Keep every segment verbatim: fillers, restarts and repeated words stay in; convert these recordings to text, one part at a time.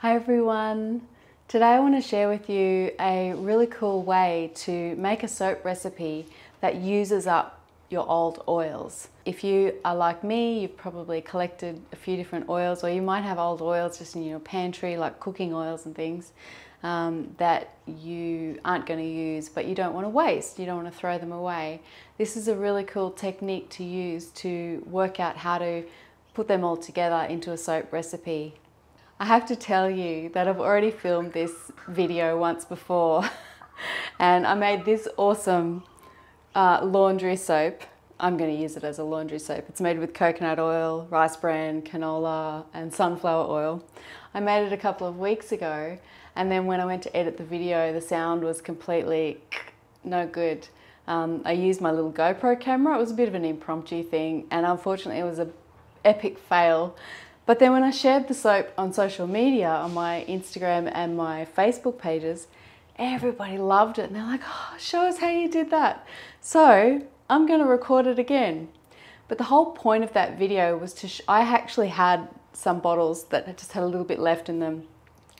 Hi everyone! Today I want to share with you a really cool way to make a soap recipe that uses up your old oils. If you are like me, you've probably collected a few different oils, or you might have old oils just in your pantry, like cooking oils and things um, that you aren't going to use, but you don't want to waste, you don't want to throw them away. This is a really cool technique to use to work out how to put them all together into a soap recipe. I have to tell you that I've already filmed this video once before and I made this awesome uh, laundry soap. I'm going to use it as a laundry soap. It's made with coconut oil, rice bran, canola and sunflower oil. I made it a couple of weeks ago, and then when I went to edit the video, the sound was completely no good. Um, I used my little GoPro camera. It was a bit of an impromptu thing and unfortunately it was an epic fail. But then when I shared the soap on social media, on my Instagram and my Facebook pages, everybody loved it and they're like, oh, show us how you did that. So I'm going to record it again. But the whole point of that video was to, sh I actually had some bottles that just had a little bit left in them.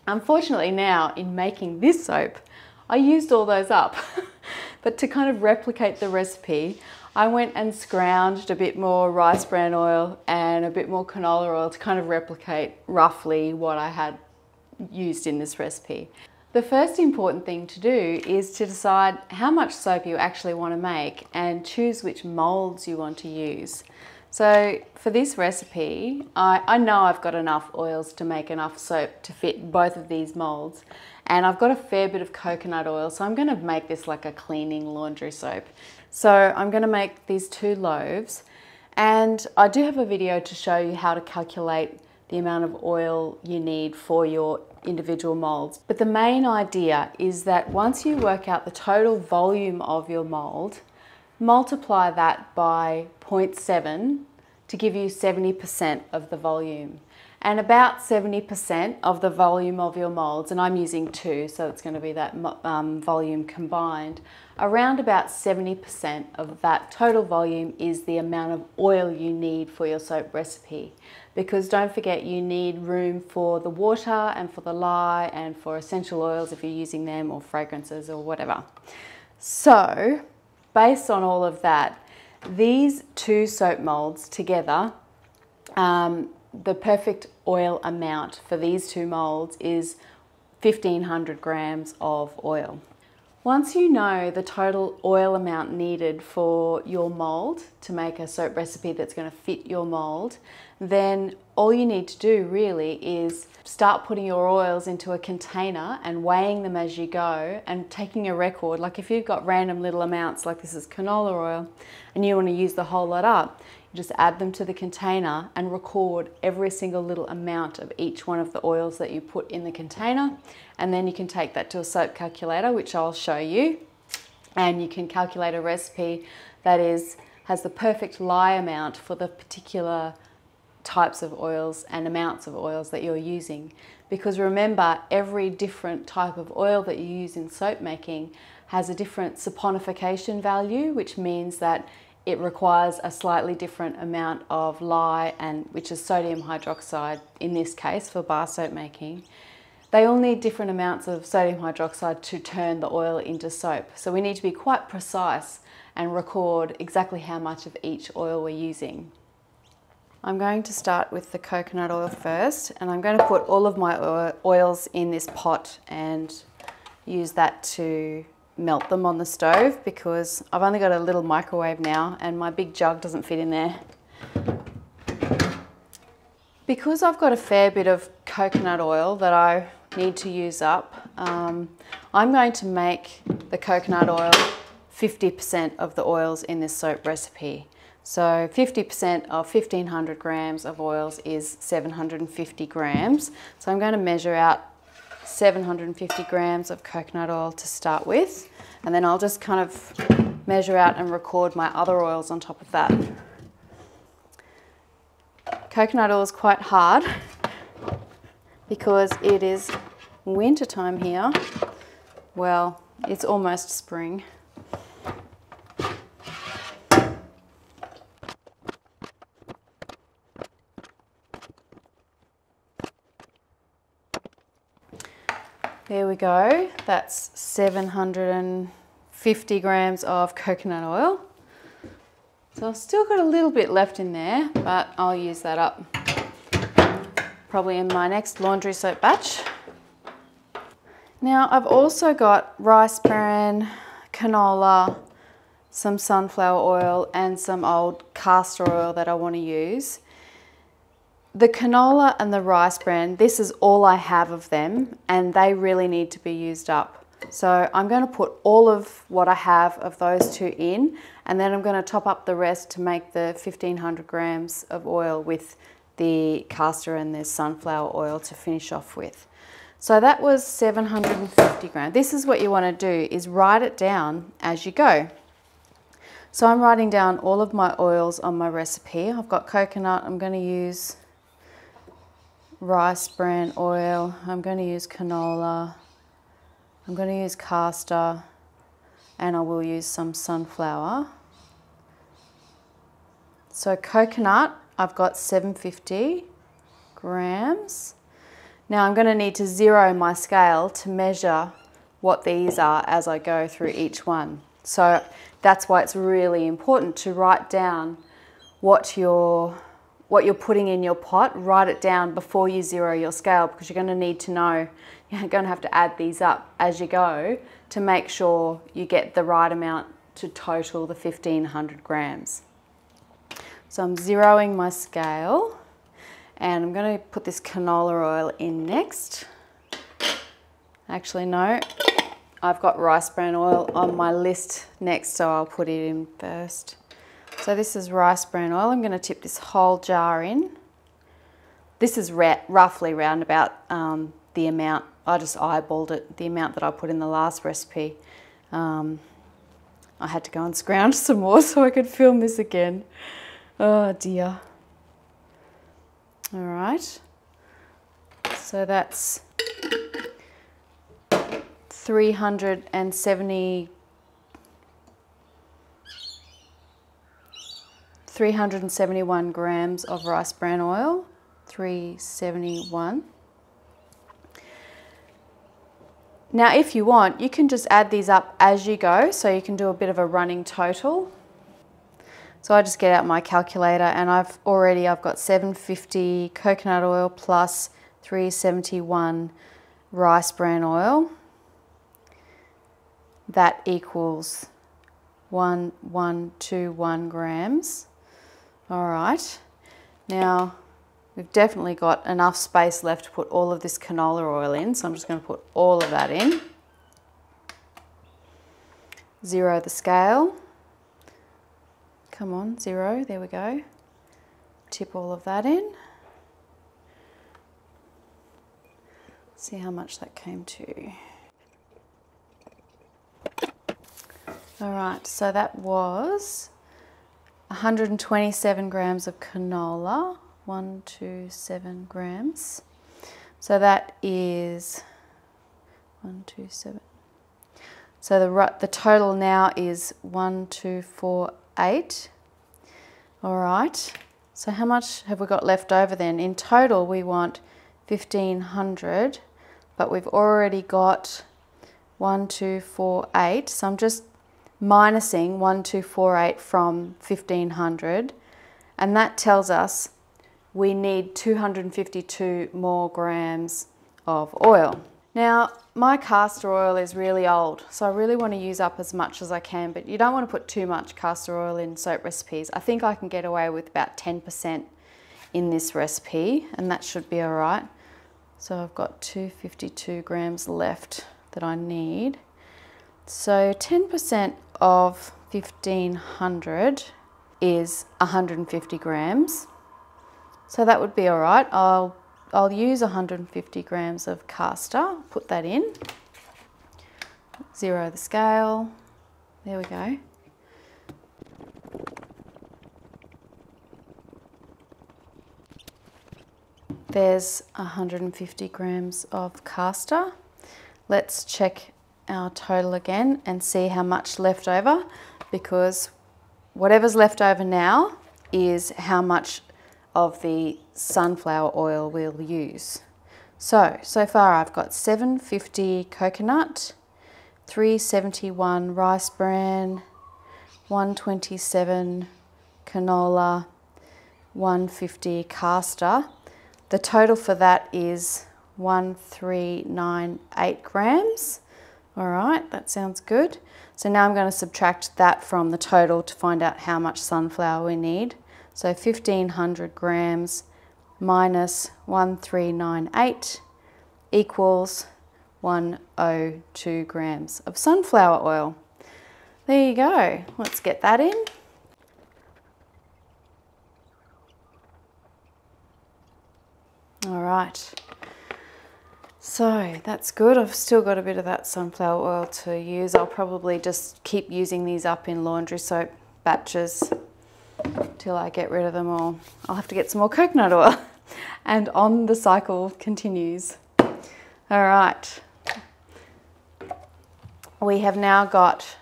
Unfortunately now, in making this soap, I used all those up. But to kind of replicate the recipe, I went and scrounged a bit more rice bran oil and a bit more canola oil to kind of replicate roughly what I had used in this recipe. The first important thing to do is to decide how much soap you actually want to make and choose which molds you want to use. So for this recipe, I, I know I've got enough oils to make enough soap to fit both of these molds, and I've got a fair bit of coconut oil, so I'm going to make this like a cleaning laundry soap. So I'm going to make these two loaves, and I do have a video to show you how to calculate the amount of oil you need for your individual molds. But the main idea is that once you work out the total volume of your mold, multiply that by zero point seven to give you seventy percent of the volume. And about seventy percent of the volume of your molds, and I'm using two, so it's going to be that um, volume combined, around about seventy percent of that total volume is the amount of oil you need for your soap recipe. Because don't forget, you need room for the water and for the lye and for essential oils if you're using them, or fragrances or whatever. So based on all of that, these two soap molds together, um, the perfect oil amount for these two molds is fifteen hundred grams of oil. Once you know the total oil amount needed for your mold to make a soap recipe that's going to fit your mold, then all you need to do really is start putting your oils into a container and weighing them as you go and taking a record. Like if you've got random little amounts, like this is canola oil, and you want to use the whole lot up, you just add them to the container and record every single little amount of each one of the oils that you put in the container. And then you can take that to a soap calculator, which I'll show you, and you can calculate a recipe that is has the perfect lye amount for the particular types of oils and amounts of oils that you're using. Because remember, every different type of oil that you use in soap making has a different saponification value, which means that it requires a slightly different amount of lye, and which is sodium hydroxide in this case for bar soap making. They all need different amounts of sodium hydroxide to turn the oil into soap. So we need to be quite precise and record exactly how much of each oil we're using. I'm going to start with the coconut oil first, and I'm going to put all of my oils in this pot and use that to melt them on the stove, because I've only got a little microwave now and my big jug doesn't fit in there. Because I've got a fair bit of coconut oil that I need to use up, um, I'm going to make the coconut oil fifty percent of the oils in this soap recipe. So fifty percent of fifteen hundred grams of oils is seven hundred fifty grams. So I'm going to measure out seven hundred fifty grams of coconut oil to start with, and then I'll just kind of measure out and record my other oils on top of that. Coconut oil is quite hard because it is winter time here. Well, it's almost spring. There we go. That's seven hundred fifty grams of coconut oil. So I've still got a little bit left in there, but I'll use that up probably in my next laundry soap batch. Now I've also got rice bran, canola, some sunflower oil and some old castor oil that I want to use. The canola and the rice bran, this is all I have of them and they really need to be used up. So I'm going to put all of what I have of those two in and then I'm going to top up the rest to make the fifteen hundred grams of oil with the castor and the sunflower oil to finish off with. So that was seven hundred fifty grams. This is what you want to do, is write it down as you go. So I'm writing down all of my oils on my recipe. I've got coconut, I'm going to use rice bran oil, I'm going to use canola, I'm going to use castor, and I will use some sunflower. So coconut, I've got seven hundred fifty grams. Now I'm going to need to zero my scale to measure what these are as I go through each one. So that's why it's really important to write down what you're, what you're putting in your pot. Write it down before you zero your scale because you're going to need to know, you're going to have to add these up as you go to make sure you get the right amount to total the fifteen hundred grams. So I'm zeroing my scale. And I'm going to put this canola oil in next. Actually, no, I've got rice bran oil on my list next, so I'll put it in first. So this is rice bran oil. I'm going to tip this whole jar in. This is roughly round about um, the amount, I just eyeballed it, the amount that I put in the last recipe. Um, I had to go and scrounge some more so I could film this again. Oh dear. All right, so that's three hundred seventy, three hundred seventy-one grams of rice bran oil, three hundred seventy-one. Now, if you want, you can just add these up as you go, so you can do a bit of a running total. So I just get out my calculator and I've already, I've got seven hundred fifty coconut oil plus three hundred seventy-one rice bran oil. That equals eleven twenty-one grams. All right. Now we've definitely got enough space left to put all of this canola oil in. So I'm just going to put all of that in. Zero the scale. Come on, zero, there we go. Tip all of that in. See how much that came to. All right, so that was one hundred twenty-seven grams of canola, one hundred twenty-seven grams. So that is one hundred twenty-seven. So the, the total now is one two four eight. All right, so how much have we got left over then? In total we want fifteen hundred, but we've already got one two four eight, so I'm just minusing one two four eight from fifteen hundred, and that tells us we need two hundred fifty-two more grams of oil. Now, my castor oil is really old, so I really want to use up as much as I can, but you don't want to put too much castor oil in soap recipes. I think I can get away with about ten percent in this recipe, and that should be all right. So I've got two hundred fifty-two grams left that I need. So ten percent of fifteen hundred is one hundred fifty grams. So that would be all right. I'll I'll use one hundred fifty grams of castor, put that in, zero the scale, there we go. There's one hundred fifty grams of castor. Let's check our total again and see how much left over, because whatever's left over now is how much of the sunflower oil we'll use. So, so far I've got seven fifty coconut, three seventy-one rice bran, one twenty-seven canola, one fifty castor. The total for that is one three nine eight grams. All right, that sounds good. So now I'm going to subtract that from the total to find out how much sunflower we need. So fifteen hundred grams minus one three nine eight equals one hundred two grams of sunflower oil. There you go. Let's get that in. All right. So that's good. I've still got a bit of that sunflower oil to use. I'll probably just keep using these up in laundry soap batches till I get rid of them all. I'll have to get some more coconut oil. And on the cycle continues. All right. We have now got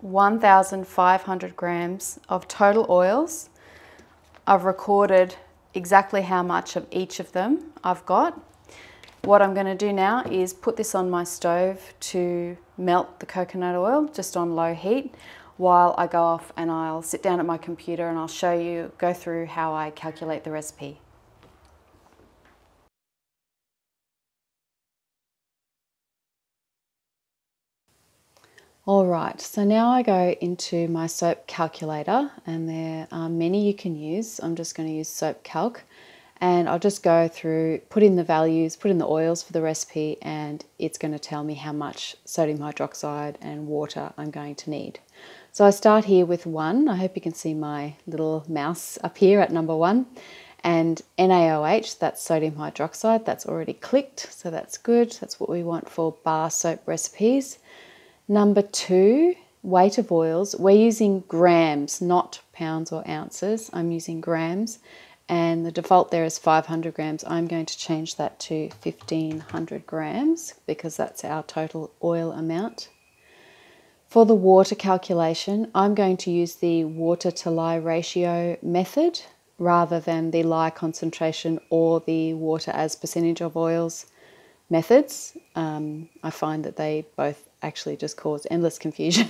one thousand five hundred grams of total oils. I've recorded exactly how much of each of them I've got. What I'm going to do now is put this on my stove to melt the coconut oil just on low heat while I go off and I'll sit down at my computer and I'll show you, go through how I calculate the recipe. All right, so now I go into my soap calculator, and there are many you can use. I'm just going to use Soap Calc, and I'll just go through, put in the values, put in the oils for the recipe, and it's going to tell me how much sodium hydroxide and water I'm going to need. So I start here with one. I hope you can see my little mouse up here at number one. And N A O H, that's sodium hydroxide, that's already clicked, so that's good. That's what we want for bar soap recipes. Number two, weight of oils. We're using grams, not pounds or ounces. I'm using grams, and the default there is five hundred grams. I'm going to change that to fifteen hundred grams because that's our total oil amount. For the water calculation, I'm going to use the water to lye ratio method rather than the lye concentration or the water as percentage of oils methods. Um, I find that they both actually just cause endless confusion.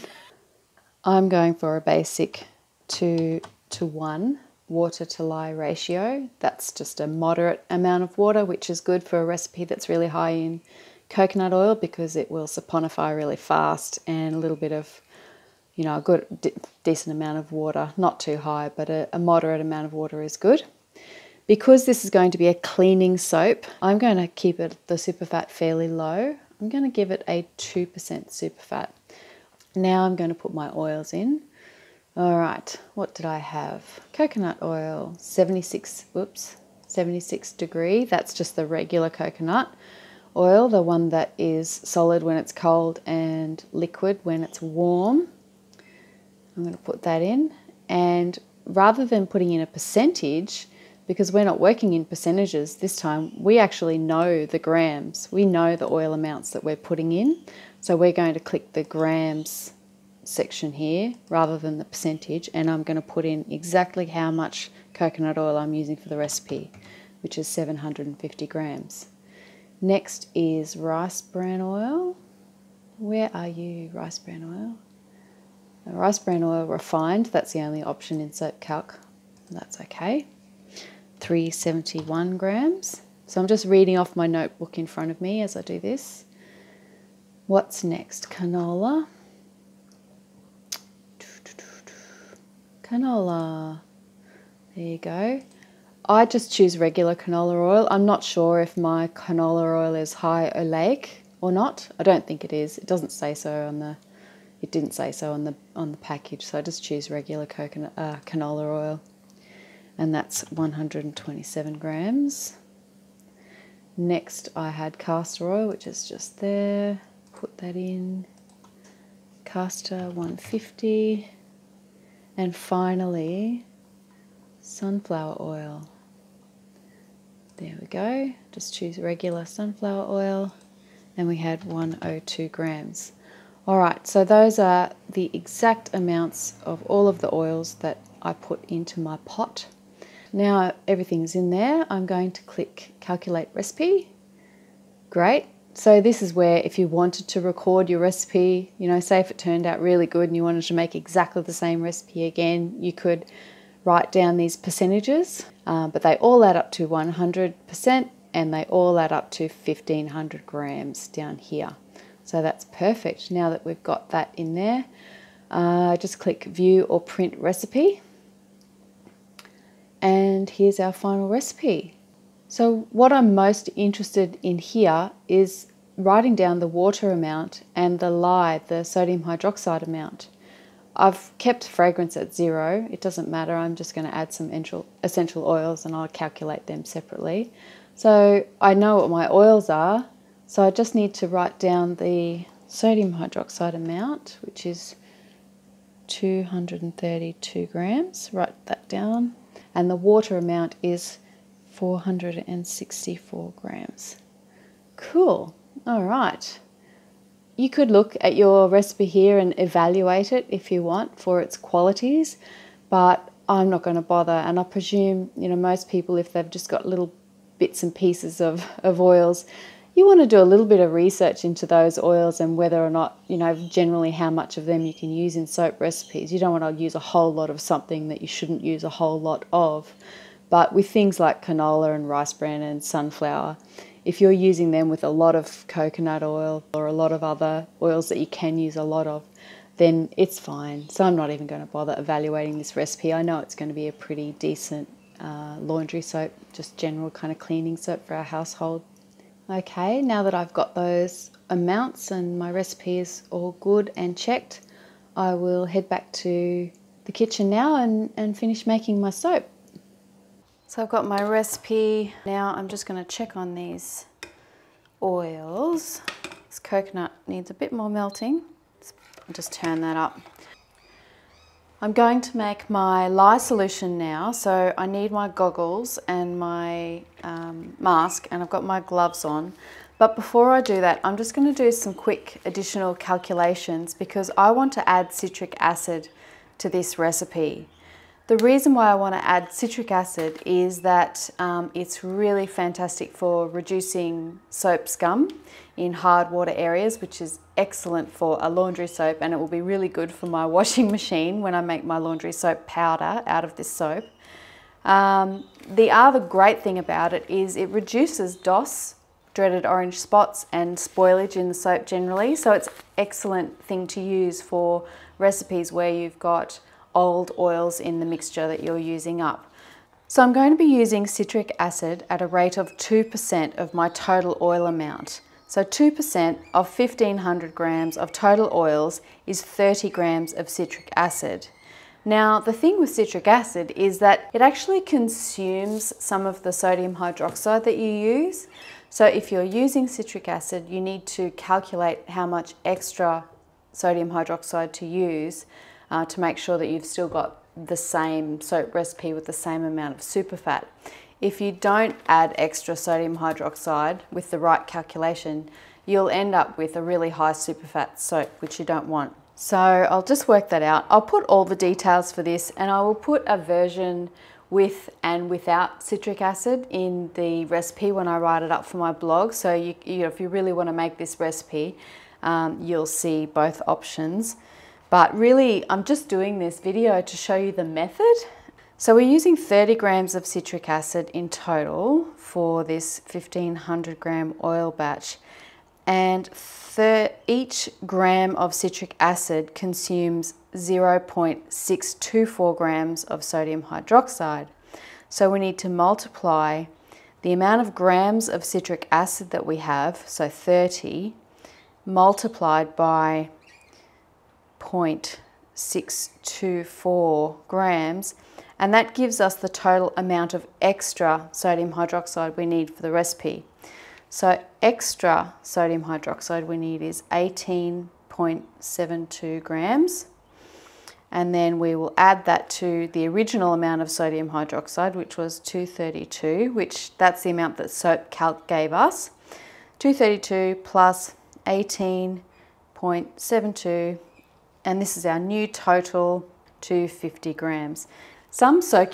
I'm going for a basic two to one water to lye ratio. That's just a moderate amount of water, which is good for a recipe that's really high in coconut oil because it will saponify really fast, and a little bit of, you know, a good de decent amount of water, not too high, but a, a moderate amount of water is good. Because this is going to be a cleaning soap, I'm going to keep it, the superfat, fairly low. I'm going to give it a two percent superfat. Now I'm going to put my oils in. All right, what did I have? Coconut oil, seventy-six, whoops, seventy-six degree. That's just the regular coconut oil, the one that is solid when it's cold and liquid when it's warm. I'm going to put that in. And rather than putting in a percentage, because we're not working in percentages this time, we actually know the grams. We know the oil amounts that we're putting in. So we're going to click the grams section here rather than the percentage, and I'm going to put in exactly how much coconut oil I'm using for the recipe, which is seven hundred fifty grams. Next is rice bran oil. Where are you, rice bran oil? The rice bran oil refined, that's the only option in Soap Calc. That's okay. three seventy-one grams. So I'm just reading off my notebook in front of me as I do this. What's next? Canola. Canola. There you go. I just choose regular canola oil. I'm not sure if my canola oil is high oleic or not. I don't think it is. It doesn't say so on the, it didn't say so on the on the package. So I just choose regular coconut uh, canola oil. And that's one hundred twenty-seven grams. Next I had castor oil, which is just there. Put that in. Castor one fifty. And finally, sunflower oil. There we go. Just choose regular sunflower oil. And we had one hundred two grams. All right, so those are the exact amounts of all of the oils that I put into my pot. Now everything's in there, I'm going to click calculate recipe, great. So this is where if you wanted to record your recipe, you know, say if it turned out really good and you wanted to make exactly the same recipe again, you could write down these percentages, uh, but they all add up to one hundred percent and they all add up to fifteen hundred grams down here. So that's perfect. Now that we've got that in there, uh, just click view or print recipe. And here's our final recipe. So what I'm most interested in here is writing down the water amount and the lye, the sodium hydroxide amount. I've kept fragrance at zero. It doesn't matter. I'm just going to add some essential oils and I'll calculate them separately. So I know what my oils are. So I just need to write down the sodium hydroxide amount, which is two hundred thirty-two grams. Write that down. And the water amount is four hundred sixty-four grams. Cool. All right. You could look at your recipe here and evaluate it if you want for its qualities, but I'm not going to bother. And I presume, you know, most people, if they've just got little bits and pieces of, of oils, you want to do a little bit of research into those oils and whether or not, you know, generally how much of them you can use in soap recipes. You don't want to use a whole lot of something that you shouldn't use a whole lot of. But with things like canola and rice bran and sunflower, if you're using them with a lot of coconut oil or a lot of other oils that you can use a lot of, then it's fine. So I'm not even going to bother evaluating this recipe. I know it's going to be a pretty decent uh, laundry soap, just general kind of cleaning soap for our household. Okay, now that I've got those amounts and my recipe is all good and checked, I will head back to the kitchen now and, and finish making my soap. So I've got my recipe. Now I'm just going to check on these oils. This coconut needs a bit more melting. I'll just turn that up. I'm going to make my lye solution now. So I need my goggles and my um, mask, and I've got my gloves on. But before I do that, I'm just going to do some quick additional calculations because I want to add citric acid to this recipe. The reason why I want to add citric acid is that um, it's really fantastic for reducing soap scum in hard water areas, which is excellent for a laundry soap, and it will be really good for my washing machine when I make my laundry soap powder out of this soap. Um, the other great thing about it is it reduces D O S, dreaded orange spots, and spoilage in the soap generally, so it's an excellent thing to use for recipes where you've got old oils in the mixture that you're using up. So I'm going to be using citric acid at a rate of two percent of my total oil amount. So two percent of fifteen hundred grams of total oils is thirty grams of citric acid. Now the thing with citric acid is that it actually consumes some of the sodium hydroxide that you use. So if you're using citric acid, you need to calculate how much extra sodium hydroxide to use Uh, to make sure that you've still got the same soap recipe with the same amount of superfat. If you don't add extra sodium hydroxide with the right calculation, you'll end up with a really high superfat soap, which you don't want. So I'll just work that out. I'll put all the details for this, and I will put a version with and without citric acid in the recipe when I write it up for my blog. So you, you know, if you really want to make this recipe, um, you'll see both options. But really, I'm just doing this video to show you the method. So we're using thirty grams of citric acid in total for this fifteen hundred gram oil batch. And each gram of citric acid consumes zero point six two four grams of sodium hydroxide. So we need to multiply the amount of grams of citric acid that we have, so thirty, multiplied by zero point six two four grams, and that gives us the total amount of extra sodium hydroxide we need for the recipe. So extra sodium hydroxide we need is eighteen point seven two grams, and then we will add that to the original amount of sodium hydroxide, which was two thirty-two, which that's the amount that Soap Calc gave us. two thirty-two plus eighteen point seven two, and this is our new total, two hundred fifty grams. Some soap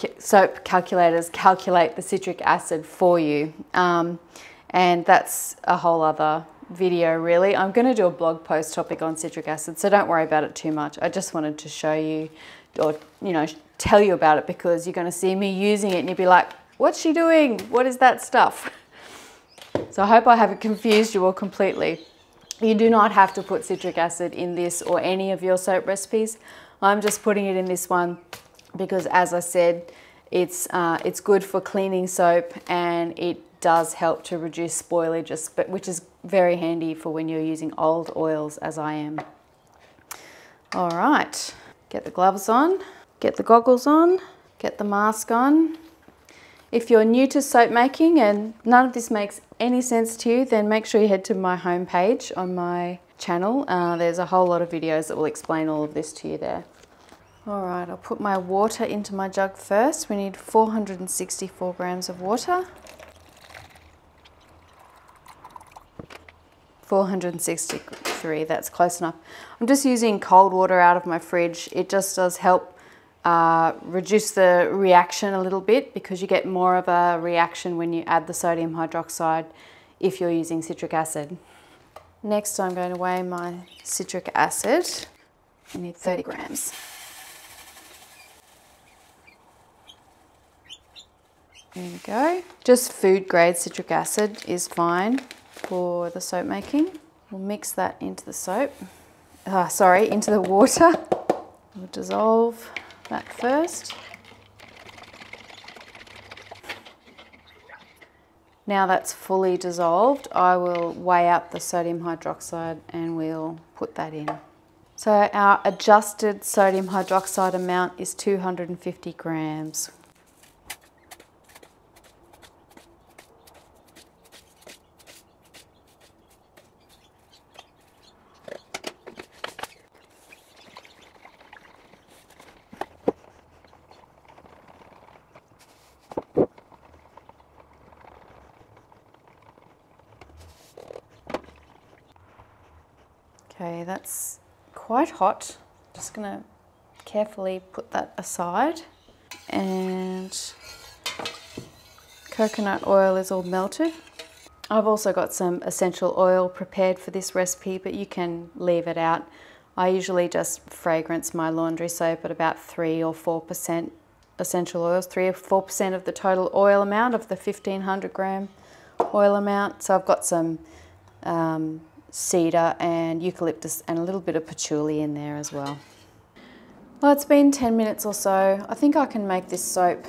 calculators calculate the citric acid for you, um, and that's a whole other video really. I'm going to do a blog post topic on citric acid, so don't worry about it too much. I just wanted to show you, or you know, tell you about it, because you're going to see me using it and you'll be like, what's she doing? What is that stuff? So I hope I haven't confused you all completely. You do not have to put citric acid in this or any of your soap recipes. I'm just putting it in this one because, as I said, it's, uh, it's good for cleaning soap, and it does help to reduce spoilage, but which is very handy for when you're using old oils, as I am. All right, get the gloves on, get the goggles on, get the mask on. If you're new to soap making and none of this makes any sense to you, then make sure you head to my homepage on my channel. Uh, there's a whole lot of videos that will explain all of this to you there. All right, I'll put my water into my jug first. We need four hundred sixty-four grams of water. four hundred sixty-three, that's close enough. I'm just using cold water out of my fridge. It just does help uh, reduce the reaction a little bit, because you get more of a reaction when you add the sodium hydroxide if you're using citric acid. Next, I'm going to weigh my citric acid. I need thirty grams. There we go. Just food grade citric acid is fine for the soap making. We'll mix that into the soap. Ah, sorry, into the water. We'll dissolve that first. Now that's fully dissolved, I will weigh up the sodium hydroxide and we'll put that in. So our adjusted sodium hydroxide amount is two hundred fifty grams. Okay, that's quite hot. Just gonna carefully put that aside. And coconut oil is all melted. I've also got some essential oil prepared for this recipe, but you can leave it out. I usually just fragrance my laundry soap at about three or four percent essential oils, three or four percent of the total oil amount of the fifteen hundred gram oil amount. So I've got some um, cedar and eucalyptus and a little bit of patchouli in there as well. Well, it's been ten minutes or so. I think I can make this soap.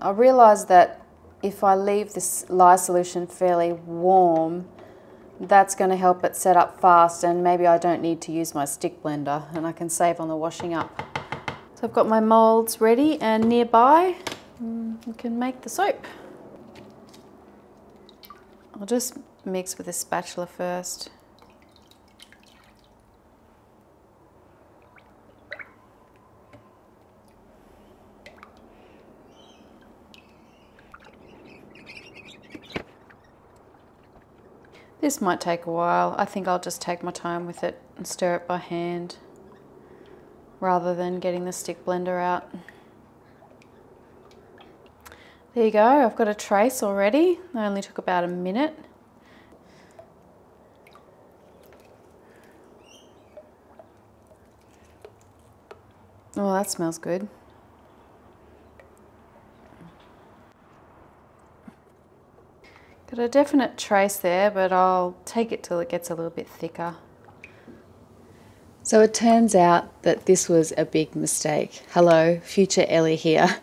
I realised that if I leave this lye solution fairly warm, that's going to help it set up fast, and maybe I don't need to use my stick blender and I can save on the washing up. So I've got my moulds ready and nearby. We can make the soap. I'll just mix with a spatula first. This might take a while. I think I'll just take my time with it and stir it by hand rather than getting the stick blender out. There you go, I've got a trace already. It only took about a minute. Oh, that smells good. Got a definite trace there, but I'll take it till it gets a little bit thicker. So it turns out that this was a big mistake. Hello, future Ellie here.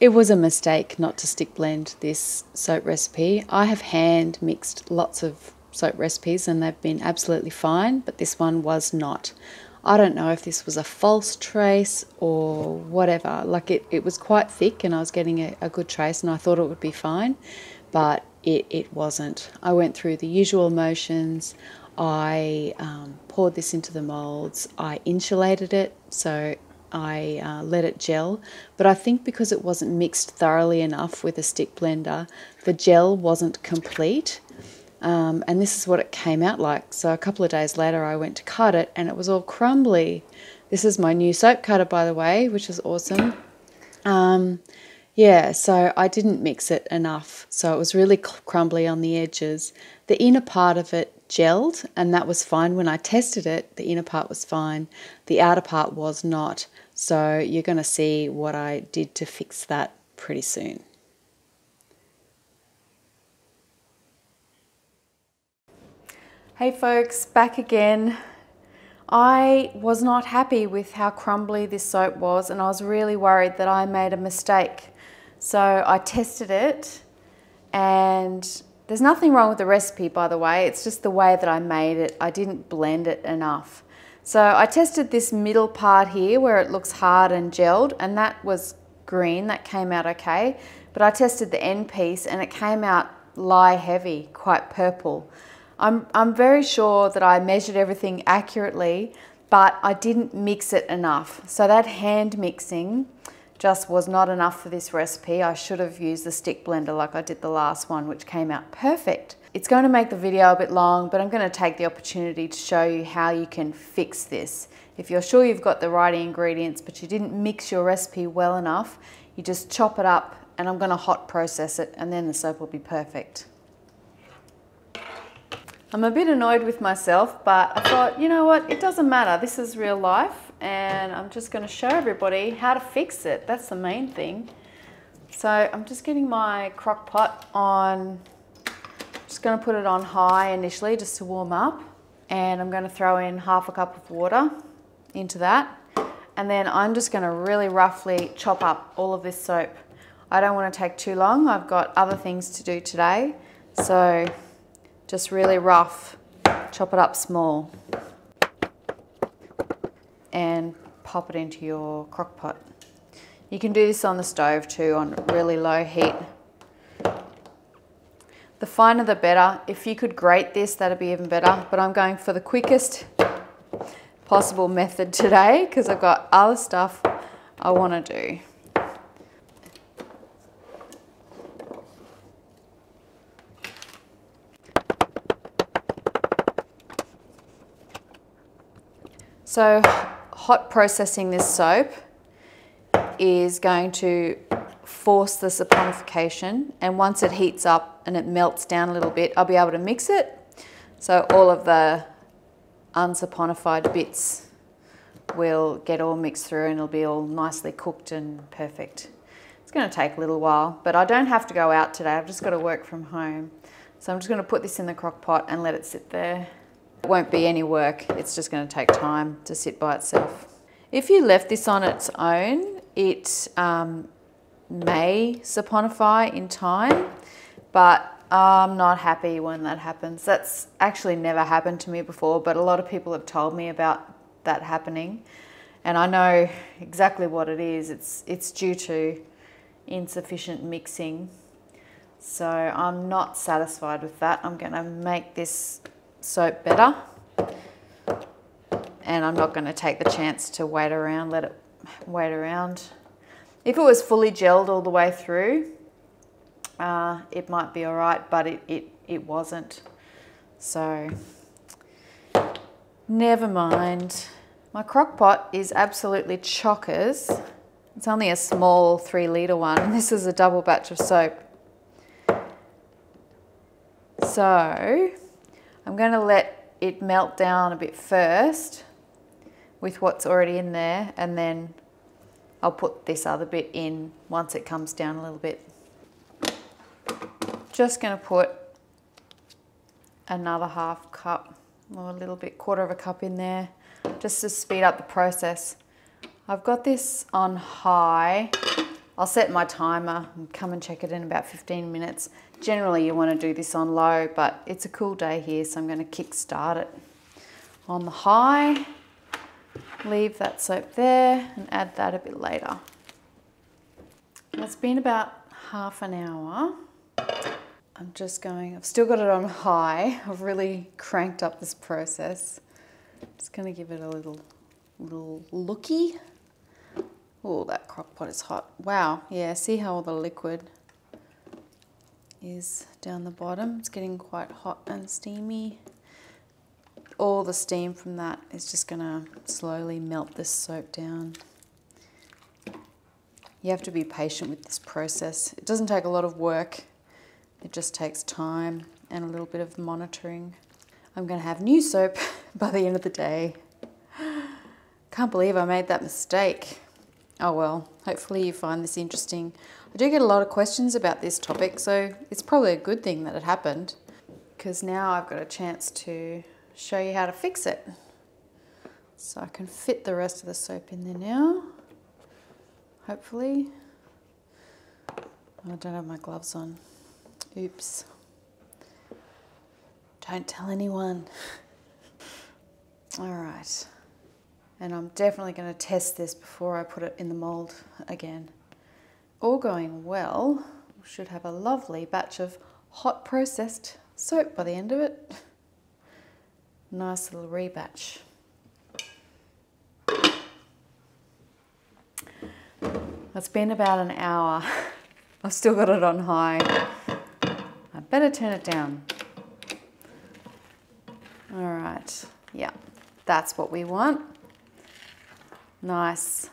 It was a mistake not to stick blend this soap recipe. I have hand mixed lots of soap recipes and they've been absolutely fine, but this one was not. I don't know if this was a false trace or whatever. Like it, it was quite thick and I was getting a, a good trace and I thought it would be fine, but it, it wasn't. I went through the usual motions. I um, poured this into the molds. I insulated it, so I uh, let it gel, but I think because it wasn't mixed thoroughly enough with a stick blender, the gel wasn't complete. Um, and this is what it came out like. So a couple of days later I went to cut it and it was all crumbly. This is my new soap cutter, by the way, which is awesome. Um, Yeah, so I didn't mix it enough, so it was really crumbly on the edges. The inner part of it gelled, and that was fine. When I tested it, the inner part was fine. The outer part was not. So you're going to see what I did to fix that pretty soon. Hey folks, back again. I was not happy with how crumbly this soap was, and I was really worried that I made a mistake. So I tested it, and there's nothing wrong with the recipe, by the way. It's just the way that I made it. I didn't blend it enough. So I tested this middle part here where it looks hard and gelled, and that was green. That came out okay. But I tested the end piece and it came out lie heavy, quite purple. I'm, I'm very sure that I measured everything accurately, but I didn't mix it enough. So that hand mixing just was not enough for this recipe. I should have used the stick blender like I did the last one, which came out perfect. It's going to make the video a bit long, but I'm going to take the opportunity to show you how you can fix this. If you're sure you've got the right ingredients, but you didn't mix your recipe well enough, you just chop it up, and I'm going to hot process it, and then the soap will be perfect. I'm a bit annoyed with myself, but I thought, you know what, it doesn't matter. This is real life, and I'm just going to show everybody how to fix it. That's the main thing. So I'm just getting my crock pot on. I'm just going to put it on high initially just to warm up, and I'm going to throw in half a cup of water into that, and then I'm just going to really roughly chop up all of this soap. I don't want to take too long. I've got other things to do today, so just really rough, chop it up small, and pop it into your crock pot. You can do this on the stove too, on really low heat. The finer the better. If you could grate this, that'd be even better, but I'm going for the quickest possible method today because I've got other stuff I want to do. So hot processing this soap is going to force the saponification, and once it heats up and it melts down a little bit, I'll be able to mix it. So all of the unsaponified bits will get all mixed through, and it'll be all nicely cooked and perfect. It's going to take a little while, but I don't have to go out today. I've just got to work from home. So I'm just going to put this in the crock pot and let it sit there. It won't be any work, it's just going to take time to sit by itself. If you left this on its own, it um, may saponify in time, but I'm not happy when that happens. That's actually never happened to me before, but a lot of people have told me about that happening, and I know exactly what it is. It's, it's due to insufficient mixing, so I'm not satisfied with that. I'm going to make this soap better, and I'm not going to take the chance to wait around, let it wait around. If it was fully gelled all the way through, uh, it might be all right, but it, it, it wasn't. So never mind. My crock pot is absolutely chockers. It's only a small three litre one, and this is a double batch of soap. So I'm going to let it melt down a bit first with what's already in there, and then I'll put this other bit in once it comes down a little bit. Just going to put another half cup or a little bit, quarter of a cup in there just to speed up the process. I've got this on high. I'll set my timer and come and check it in about fifteen minutes. Generally you want to do this on low, but it's a cool day here, so I'm going to kick start it on the high. Leave that soap there and add that a bit later. It's been about half an hour. I'm just going, I've still got it on high. I've really cranked up this process. I'm just going to give it a little, little looky. Oh, that crock pot is hot. Wow, yeah, see how all the liquid is down the bottom. It's getting quite hot and steamy. All the steam from that is just gonna slowly melt this soap down. You have to be patient with this process. It doesn't take a lot of work. It just takes time and a little bit of monitoring. I'm going to have new soap by the end of the day. Can't believe I made that mistake. Oh well, hopefully you find this interesting. I do get a lot of questions about this topic, so it's probably a good thing that it happened, because now I've got a chance to show you how to fix it. So I can fit the rest of the soap in there now, hopefully. I don't have my gloves on. Oops. Don't tell anyone. All right. And I'm definitely going to test this before I put it in the mold again. All going well, we should have a lovely batch of hot processed soap by the end of it. Nice little rebatch. It's been about an hour. I've still got it on high. I better turn it down. All right, yeah, that's what we want. Nice,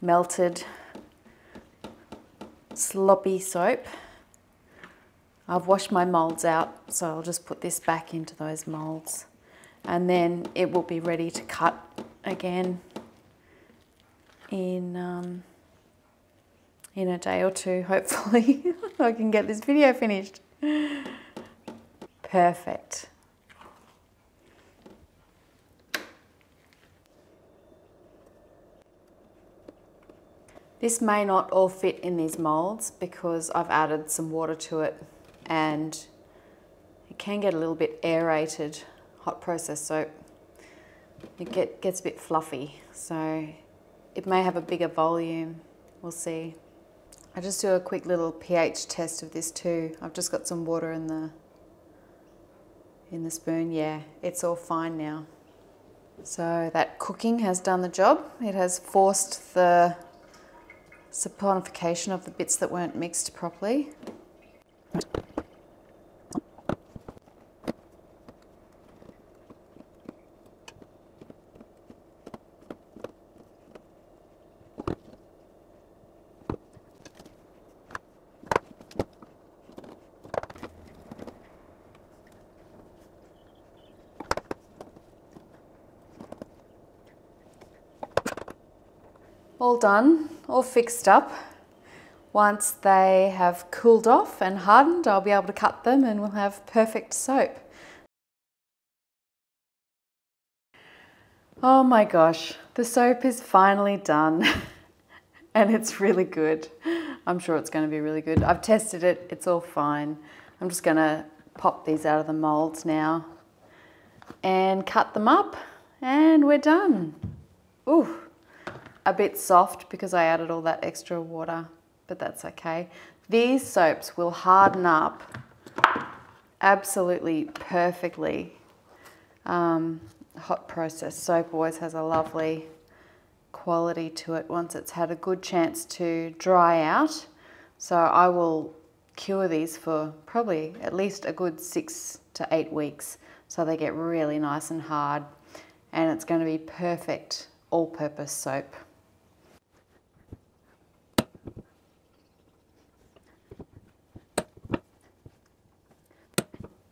melted, sloppy soap. I've washed my molds out, so I'll just put this back into those molds, and then it will be ready to cut again in um, in a day or two, hopefully. I can get this video finished. Perfect. This may not all fit in these molds because I've added some water to it, and it can get a little bit aerated, hot process soap. It get, gets a bit fluffy, so it may have a bigger volume. We'll see. I just do a quick little pH test of this too. I've just got some water in the, in the spoon. Yeah, it's all fine now. So that cooking has done the job. It has forced the saponification of the bits that weren't mixed properly. All done, all fixed up. Once they have cooled off and hardened, I'll be able to cut them and we'll have perfect soap. Oh my gosh, the soap is finally done and it's really good. I'm sure it's going to be really good. I've tested it, it's all fine. I'm just going to pop these out of the molds now and cut them up, and we're done. Ooh. A bit soft because I added all that extra water, but that's okay. These soaps will harden up absolutely perfectly. Um, hot process soap always has a lovely quality to it once it's had a good chance to dry out. So I will cure these for probably at least a good six to eight weeks so they get really nice and hard, and it's going to be perfect all-purpose soap.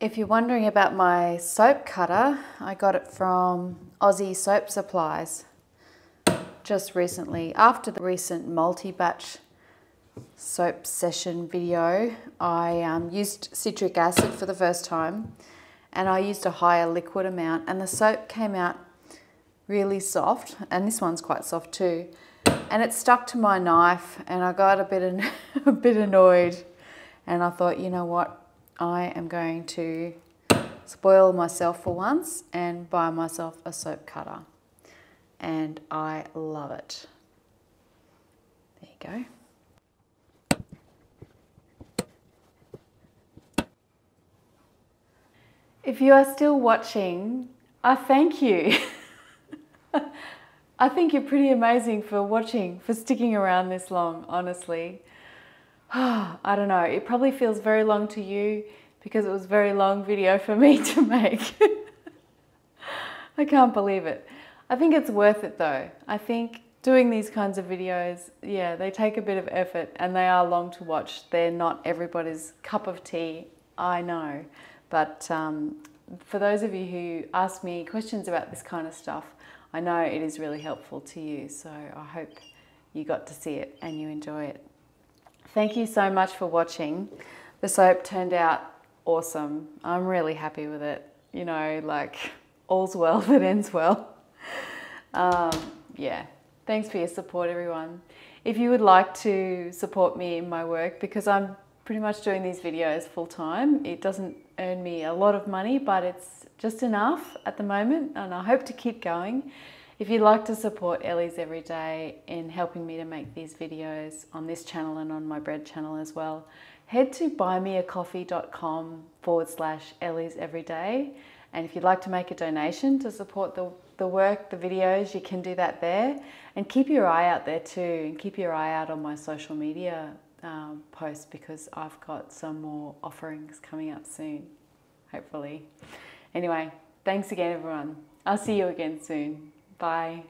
If you're wondering about my soap cutter, I got it from Aussie Soap Supplies just recently. After the recent multi-batch soap session video, I um, used citric acid for the first time, and I used a higher liquid amount, and the soap came out really soft, and this one's quite soft too. And it stuck to my knife, and I got a bit an a bit annoyed, and I thought, you know what? I am going to spoil myself for once and buy myself a soap cutter. And I love it. There you go. If you are still watching, I thank you. I think you're pretty amazing for watching, for sticking around this long, honestly. I don't know, it probably feels very long to you because it was a very long video for me to make. I can't believe it. I think it's worth it though. I think doing these kinds of videos, yeah, they take a bit of effort and they are long to watch. They're not everybody's cup of tea, I know. But um, for those of you who ask me questions about this kind of stuff, I know it is really helpful to you. So I hope you got to see it and you enjoy it. Thank you so much for watching. The soap turned out awesome. I'm really happy with it. You know, like, all's well that ends well. Um, yeah. Thanks for your support, everyone. If you would like to support me in my work, because I'm pretty much doing these videos full time, it doesn't earn me a lot of money, but it's just enough at the moment, and I hope to keep going. If you'd like to support Elly's Everyday in helping me to make these videos on this channel and on my bread channel as well, head to buymeacoffee.com forward slash Elly's Everyday. And if you'd like to make a donation to support the, the work, the videos, you can do that there. And keep your eye out there too, and keep your eye out on my social media um, posts, because I've got some more offerings coming up soon, hopefully. Anyway, thanks again, everyone. I'll see you again soon. Bye.